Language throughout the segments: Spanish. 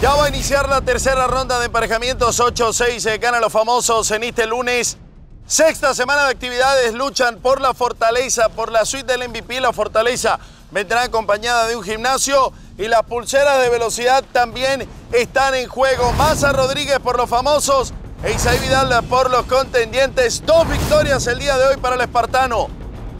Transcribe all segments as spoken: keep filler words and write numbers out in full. Ya va a iniciar la tercera ronda de emparejamientos ocho seis. Gana los famosos en este lunes. Sexta semana de actividades. Luchan por la fortaleza, por la suite del M V P. La fortaleza vendrá acompañada de un gimnasio y las pulseras de velocidad también están en juego. Maza Rodríguez por los famosos e Isaí Vidal por los contendientes. Dos victorias el día de hoy para el espartano.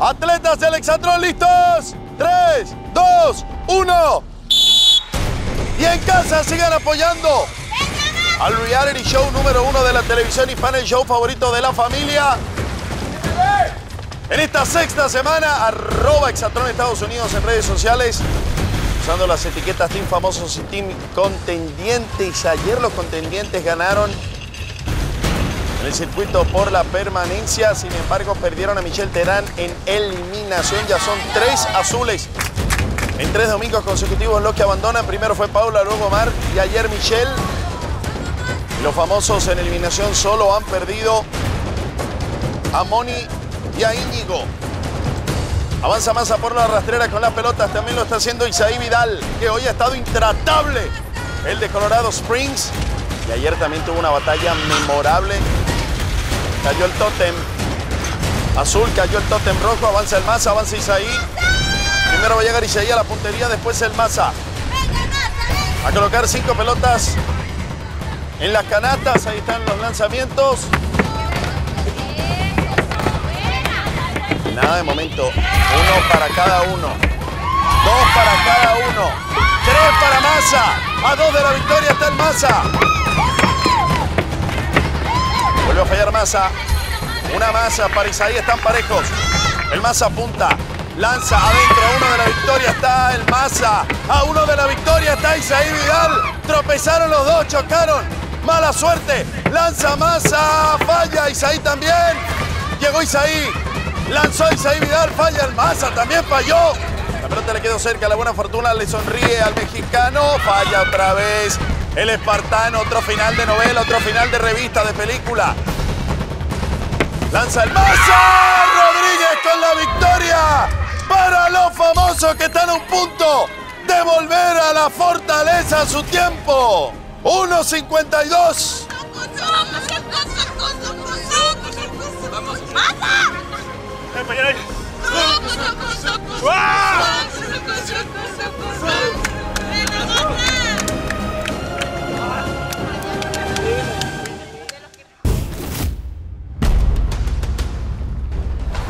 Atletas del Exatlón, ¿listos? tres, dos, uno... Y en casa sigan apoyando al reality show número uno de la televisión hispana, el show favorito de la familia. En esta sexta semana, arroba Exatlón Estados Unidos en redes sociales, usando las etiquetas Team Famosos y Team Contendientes. Ayer los contendientes ganaron en el circuito por la permanencia, sin embargo perdieron a Michelle Terán en eliminación. Ya son tres azules en tres domingos consecutivos los que abandonan. Primero fue Paula, luego Omar y ayer Michelle. Los famosos en eliminación solo han perdido a Moni y a Íñigo. Avanza Maza por la rastrera con las pelotas. También lo está haciendo Isaí Vidal, que hoy ha estado intratable. El de Colorado Springs. Y ayer también tuvo una batalla memorable. Cayó el tótem azul, cayó el tótem rojo. Avanza el Maza, avanza Isaí. Primero va a llegar Isaí a la puntería, después el Maza. A colocar cinco pelotas en las canatas. Ahí están los lanzamientos. Nada de momento. Uno para cada uno. Dos para cada uno. Tres para Maza. A dos de la victoria está el Maza. Vuelve a fallar Maza. Una Maza para Isaí. Están parejos. El Maza apunta. Lanza adentro, a uno de la victoria está el Maza. A uno de la victoria está Isaí Vidal. Tropezaron los dos, chocaron. Mala suerte. Lanza Maza, falla Isaí también. Llegó Isaí. Lanzó Isaí Vidal, falla el Maza, también falló. La pelota le quedó cerca, la buena fortuna le sonríe al mexicano. Falla otra vez el espartano. Otro final de novela, otro final de revista, de película. Lanza el Maza Rodríguez con la victoria para los famosos, que están a un punto de volver a la fortaleza a su tiempo. uno cincuenta y dos.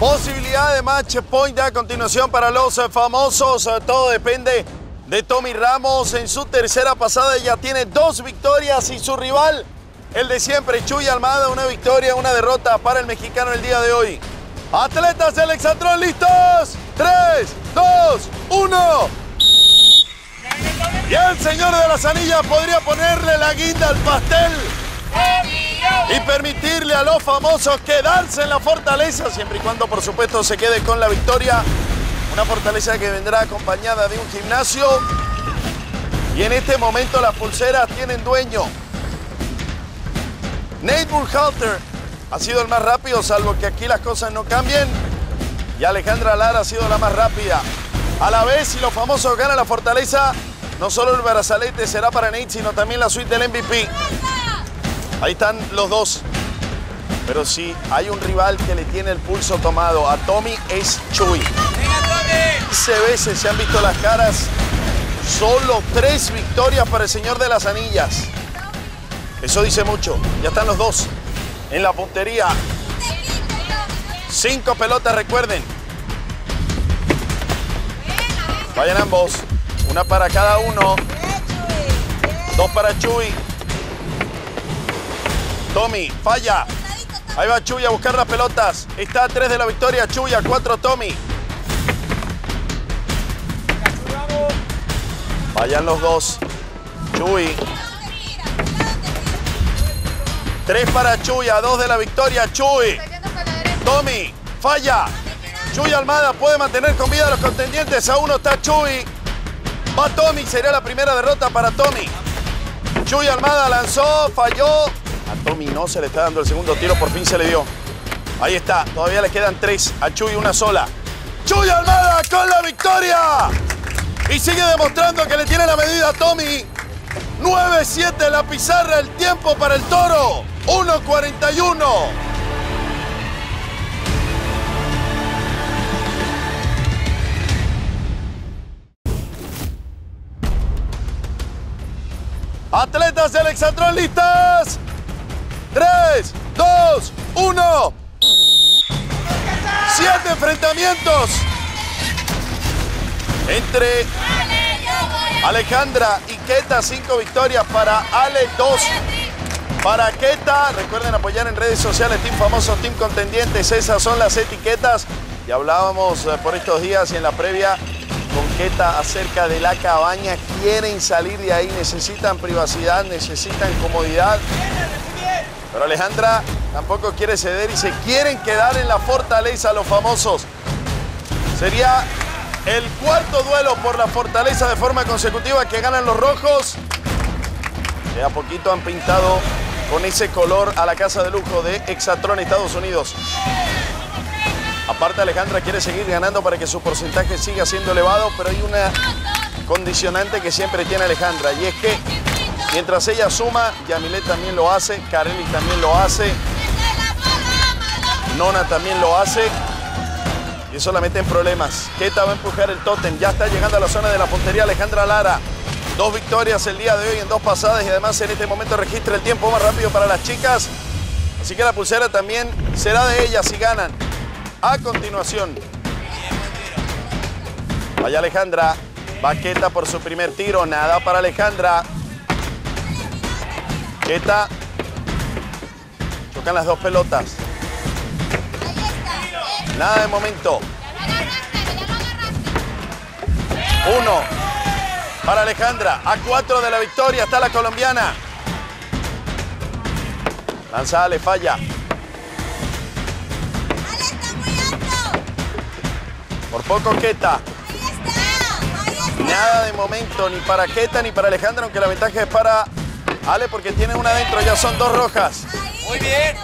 Posibilidad de match point a continuación para los famosos. Todo depende de Tommy Ramos. En su tercera pasada ya tiene dos victorias y su rival, el de siempre, Chuy Almada, una victoria, una derrota para el mexicano el día de hoy. Atletas del Exatlón, ¿listos? tres, dos, uno. Y el señor de las anillas podría ponerle la guinda al pastel y permitirle a los famosos quedarse en la fortaleza, siempre y cuando, por supuesto, se quede con la victoria. Una fortaleza que vendrá acompañada de un gimnasio. Y en este momento las pulseras tienen dueño. Nate Burkhalter ha sido el más rápido, salvo que aquí las cosas no cambien. Y Alejandra Lara ha sido la más rápida. A la vez, si los famosos ganan la fortaleza, no solo el brazalete será para Nate, sino también la suite del M V P. Ahí están los dos. Pero sí, hay un rival que le tiene el pulso tomado a Tommy, es Chuy. quince veces se han visto las caras. Solo tres victorias para el señor de las anillas. Eso dice mucho. Ya están los dos en la puntería. Cinco pelotas, recuerden. Vayan ambos. Una para cada uno. Dos para Chuy. Tommy, falla. Ahí va Chuy a buscar las pelotas. Está a tres de la victoria Chuy, a cuatro Tommy. Fallan los dos. Chuy. Tres para Chuy, a dos de la victoria Chuy. Tommy, falla. Chuy Almada puede mantener con vida a los contendientes. A uno está Chuy. Va Tommy, sería la primera derrota para Tommy. Chuy Almada lanzó, falló. A Tommy no se le está dando el segundo tiro, por fin se le dio. Ahí está, todavía le quedan tres. A Chuy una sola. ¡Chuy Almada con la victoria! Y sigue demostrando que le tiene la medida a Tommy. nueve siete la pizarra, el tiempo para el toro. uno cuarenta y uno. Atletas del Exatlón, listas. tres, dos, uno. Siete enfrentamientos entre Alejandra y Keta. Cinco victorias para Ale, dos para Keta. Recuerden apoyar en redes sociales, Team Famosos, Team Contendientes. Esas son las etiquetas. Y hablábamos por estos días y en la previa con Keta acerca de la cabaña. Quieren salir de ahí, necesitan privacidad, necesitan comodidad. Pero Alejandra tampoco quiere ceder y se quieren quedar en la fortaleza los famosos. Sería el cuarto duelo por la fortaleza de forma consecutiva que ganan los rojos. De a poquito han pintado con ese color a la casa de lujo de Exatlón Estados Unidos. Aparte, Alejandra quiere seguir ganando para que su porcentaje siga siendo elevado, pero hay una condicionante que siempre tiene Alejandra, y es que mientras ella suma, Yamilet también lo hace, Kareli también lo hace, Nona también lo hace, y eso la mete en problemas. Keta va a empujar el tótem, ya está llegando a la zona de la puntería Alejandra Lara. Dos victorias el día de hoy en dos pasadas, y además en este momento registra el tiempo más rápido para las chicas. Así que la pulsera también será de ellas si ganan. A continuación, vaya Alejandra, va Keta por su primer tiro, nada para Alejandra. Keta, chocan las dos pelotas. Nada de momento. Uno para Alejandra. A cuatro de la victoria está la colombiana. Lanzada le falla. Por poco Keta. Nada de momento ni para Keta ni para Alejandra, aunque la ventaja es para Ale, porque tiene una adentro, ya son dos rojas. Muy bien.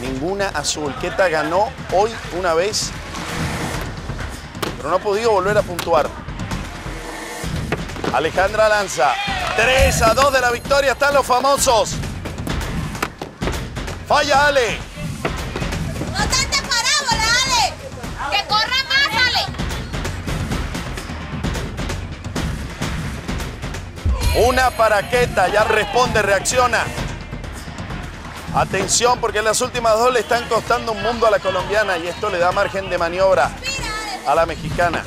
Ninguna azul. Keta ganó hoy una vez, pero no ha podido volver a puntuar. Alejandra lanza. tres a dos de la victoria están los famosos. Falla Ale. No tanta parábola, Ale. Que corra más, Ale. Una para Keta, ya responde, reacciona. Atención, porque las últimas dos le están costando un mundo a la colombiana y esto le da margen de maniobra a la mexicana.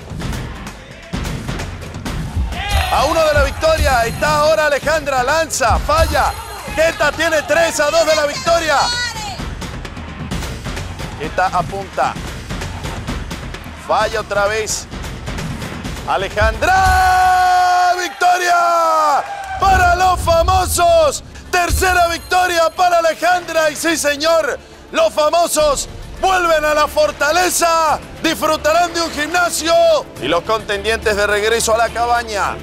A uno de la victoria está ahora Alejandra, lanza, falla. Keta tiene tres a dos de la victoria. Keta apunta. Falla otra vez. Alejandra, victoria para los famosos. Tercera victoria para Alejandra y sí, señor, los famosos vuelven a la fortaleza, disfrutarán de un gimnasio y los contendientes de regreso a la cabaña.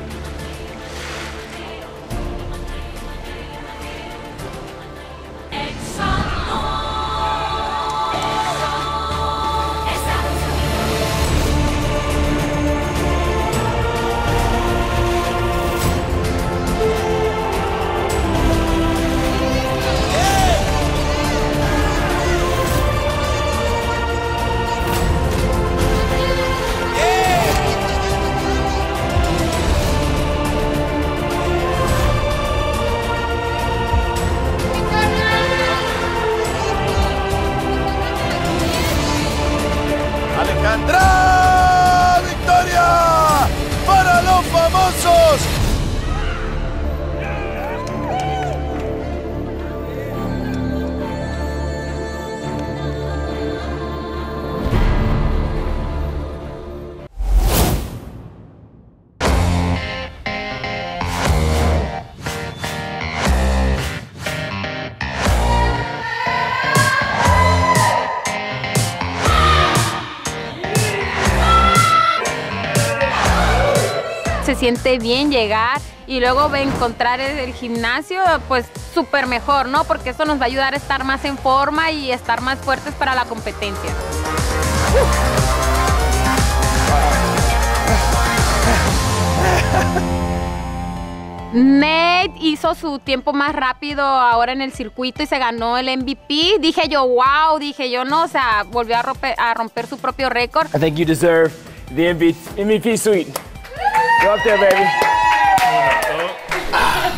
Siente bien llegar y luego encontrar el gimnasio, pues súper mejor, ¿no? Porque eso nos va a ayudar a estar más en forma y estar más fuertes para la competencia. Nate hizo su tiempo más rápido ahora en el circuito y se ganó el M V P. Dije yo, wow, dije yo, no, o sea, volvió a romper, a romper su propio récord. I think you deserve the M V P suite. Go up there, baby.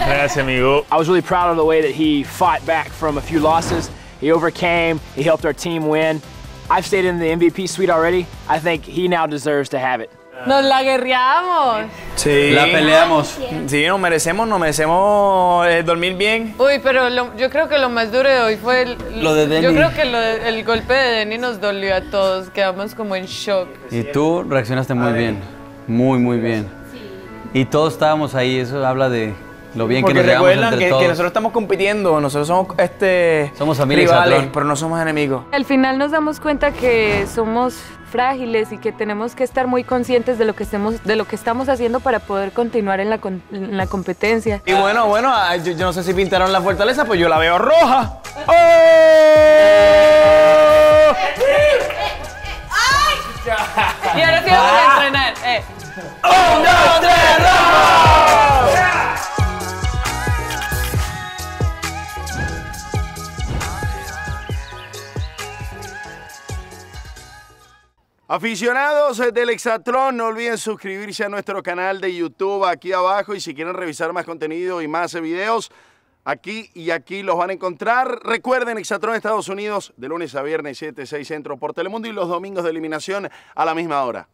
Gracias, amigo. I was really proud of the way that he fought back from a few losses. He overcame, he helped our team win. I've stayed in the M V P suite already. I think he now deserves to have it. Nos la guerreamos. Sí. La peleamos. Sí, nos merecemos, nos merecemos eh, dormir bien. Uy, pero lo, yo creo que lo más duro de hoy fue el... Lo de Denny. Yo creo que lo de, el golpe de Denny nos dolió a todos, quedamos como en shock. Y tú reaccionaste muy bien, muy, muy bien. Sí. Y todos estábamos ahí, eso habla de... Lo bien porque que nos recuerdan que, que nosotros estamos compitiendo, nosotros somos este somos rivales, pero no somos enemigos. Al final nos damos cuenta que somos frágiles y que tenemos que estar muy conscientes de lo que estemos, de lo que estamos haciendo para poder continuar en la, en la competencia. Y bueno, bueno, yo, yo no sé si pintaron la fortaleza, pues yo la veo roja. ¡Oh! ¡Ay! Y ahora sí vamos a entrenar. Eh. ¡Un, dos, tres, rojo! Aficionados del Exatlón, no olviden suscribirse a nuestro canal de YouTube aquí abajo, y si quieren revisar más contenido y más videos, aquí y aquí los van a encontrar. Recuerden, Exatlón Estados Unidos, de lunes a viernes, siete, seis centro por Telemundo, y los domingos de eliminación a la misma hora.